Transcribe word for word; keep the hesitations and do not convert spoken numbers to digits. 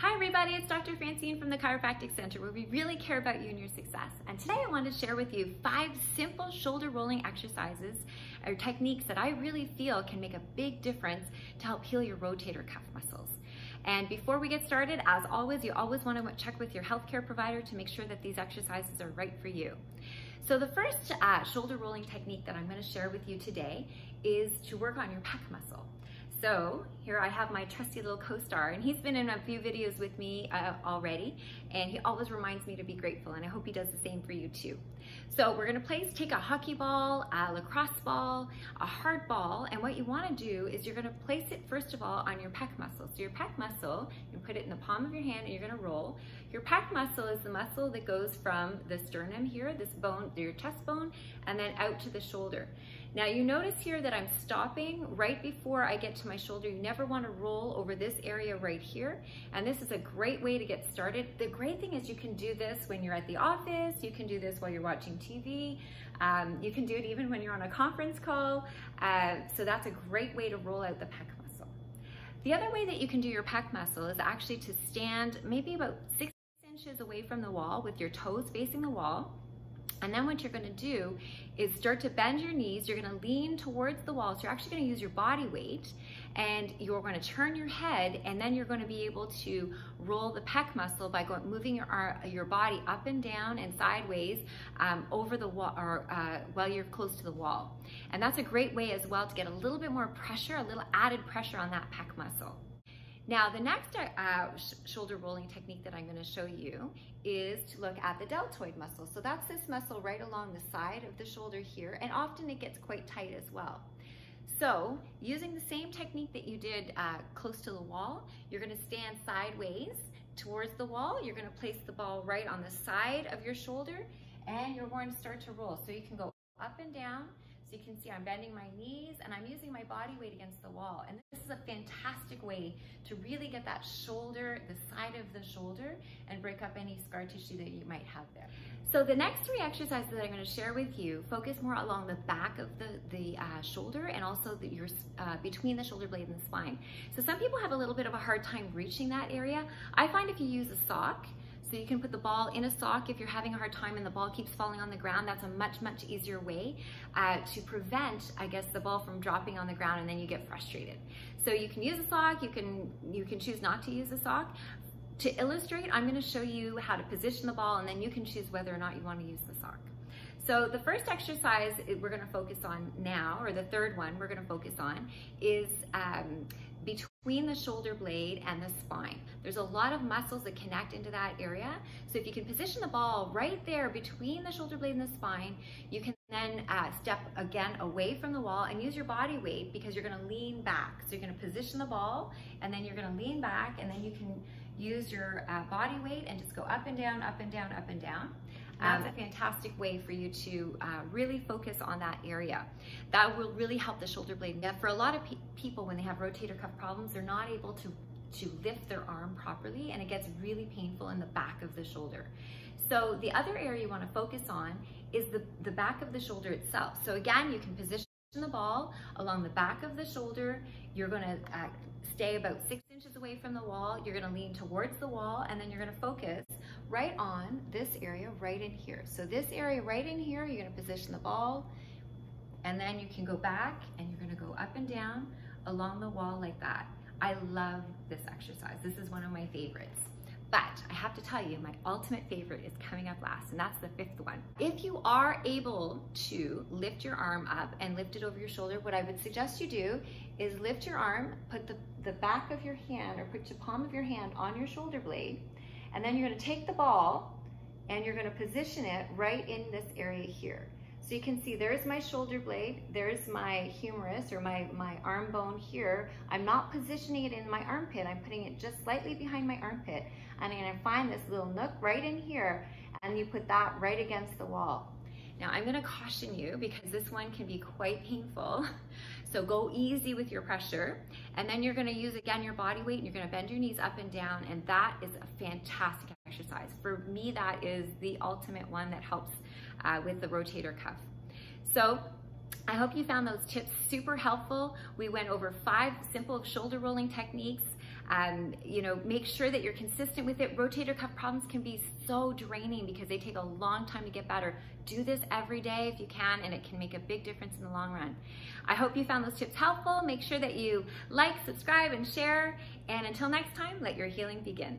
Hi everybody, it's Doctor Francine from the Chiropractic Center, where we really care about you and your success. And today I want to share with you five simple shoulder rolling exercises or techniques that I really feel can make a big difference to help heal your rotator cuff muscles. And before we get started, as always, you always want to check with your healthcare provider to make sure that these exercises are right for you. So the first uh, shoulder rolling technique that I'm going to share with you today is to work on your pec muscle. So here I have my trusty little co-star, and he's been in a few videos with me uh, already, and he always reminds me to be grateful, and I hope he does the same for you too. So we're gonna place, take a hockey ball, a lacrosse ball, a hard ball, and what you wanna do is you're gonna place it first of all on your pec muscle. So your pec muscle, you put it in the palm of your hand and you're gonna roll. Your pec muscle is the muscle that goes from the sternum here, this bone, your chest bone, and then out to the shoulder. Now you notice here that I'm stopping right before I get to my shoulder. You never want to roll over this area right here. And this is a great way to get started. The great thing is you can do this when you're at the office, you can do this while you're watching T V, um, you can do it even when you're on a conference call. Uh, so that's a great way to roll out the pec muscle. The other way that you can do your pec muscle is actually to stand maybe about six inches away from the wall with your toes facing the wall. And then what you're gonna do is start to bend your knees. You're gonna lean towards the wall. So you're actually gonna use your body weight, and you're gonna turn your head, and then you're gonna be able to roll the pec muscle by going, moving your, your body up and down and sideways um, over the wall, or uh, while you're close to the wall. And that's a great way as well to get a little bit more pressure, a little added pressure on that pec muscle. Now the next uh, sh shoulder rolling technique that I'm going to show you is to look at the deltoid muscle. So that's this muscle right along the side of the shoulder here, and often it gets quite tight as well. So using the same technique that you did uh, close to the wall, you're going to stand sideways towards the wall. You're going to place the ball right on the side of your shoulder, and you're going to start to roll. So you can go up and down. So you can see I'm bending my knees and I'm using my body weight against the wall. And this is a fantastic way to really get that shoulder, the side of the shoulder, and break up any scar tissue that you might have there. So the next three exercises that I'm going to share with you focus more along the back of the, the uh, shoulder, and also the, your, uh, between the shoulder blade and the spine. So some people have a little bit of a hard time reaching that area. I find if you use a sock, so you can put the ball in a sock if you're having a hard time and the ball keeps falling on the ground. That's a much, much easier way uh, to prevent, I guess, the ball from dropping on the ground, and then you get frustrated. So you can use a sock, you can, you can choose not to use a sock. To illustrate, I'm gonna show you how to position the ball, and then you can choose whether or not you wanna use the sock. So the first exercise we're gonna focus on now, or the third one we're gonna focus on, is um, between the shoulder blade and the spine. There's a lot of muscles that connect into that area. So if you can position the ball right there between the shoulder blade and the spine, you can then uh, step again away from the wall and use your body weight, because you're gonna lean back. So you're gonna position the ball, and then you're gonna lean back, and then you can use your uh, body weight and just go up and down, up and down, up and down. Um, that's a fantastic way for you to uh, really focus on that area. That will really help the shoulder blade. Now, for a lot of pe people, when they have rotator cuff problems, they're not able to, to lift their arm properly, and it gets really painful in the back of the shoulder. So the other area you want to focus on is the, the back of the shoulder itself. So again, you can position the ball along the back of the shoulder. You're going to uh, stay about six inches away from the wall. You're going to lean towards the wall, and then you're going to focus right on this area right in here. So this area right in here, you're going to position the ball, and then you can go back and you're going to go up and down along the wall like that. I love this exercise. This is one of my favorites. But I have to tell you, my ultimate favorite is coming up last, and that's the fifth one. If you are able to lift your arm up and lift it over your shoulder, what I would suggest you do is lift your arm, put the, the back of your hand, or put the palm of your hand on your shoulder blade, and then you're gonna take the ball and you're gonna position it right in this area here. So you can see there's my shoulder blade, there's my humerus, or my, my arm bone here. I'm not positioning it in my armpit, I'm putting it just slightly behind my armpit. And I'm gonna find this little nook right in here, and you put that right against the wall. Now I'm gonna caution you, because this one can be quite painful. So go easy with your pressure. And then you're gonna use again your body weight, and you're gonna bend your knees up and down, and that is a fantastic exercise. For me, that is the ultimate one that helps Uh, with the rotator cuff. So I hope you found those tips super helpful. We went over five simple shoulder rolling techniques. Um, you know, make sure that you're consistent with it. Rotator cuff problems can be so draining because they take a long time to get better. Do this every day if you can, and it can make a big difference in the long run. I hope you found those tips helpful. Make sure that you like, subscribe, and share. And until next time, let your healing begin.